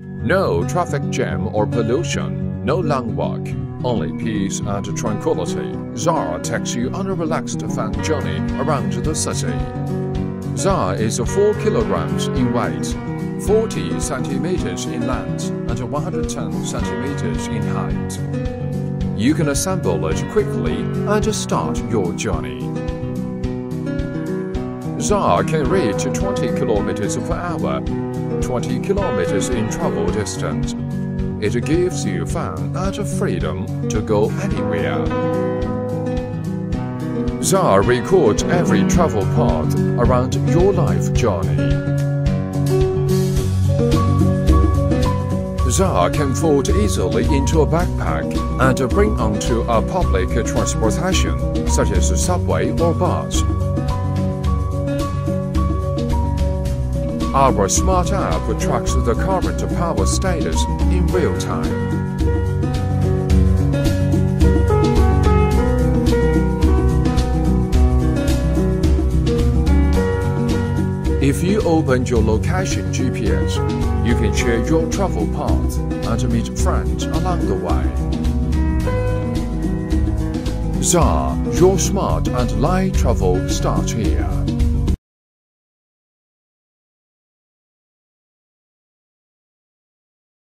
No traffic jam or pollution, no long walk, only peace and tranquility. ZAR takes you on a relaxed fun journey around the city. ZAR is 4 kilograms in weight, 40 centimeters in length and 110 centimeters in height. You can assemble it quickly and start your journey. ZAR can reach 20 kilometers per hour, 20 kilometers in travel distance. It gives you fun and freedom to go anywhere. ZAR records every travel path around your life journey. ZAR can fold easily into a backpack and bring onto a public transportation such as a subway or bus. Our smart app tracks the current power status in real time. If you open your location GPS, you can share your travel path and meet friends along the way. ZAR, your smart and light travel starts here.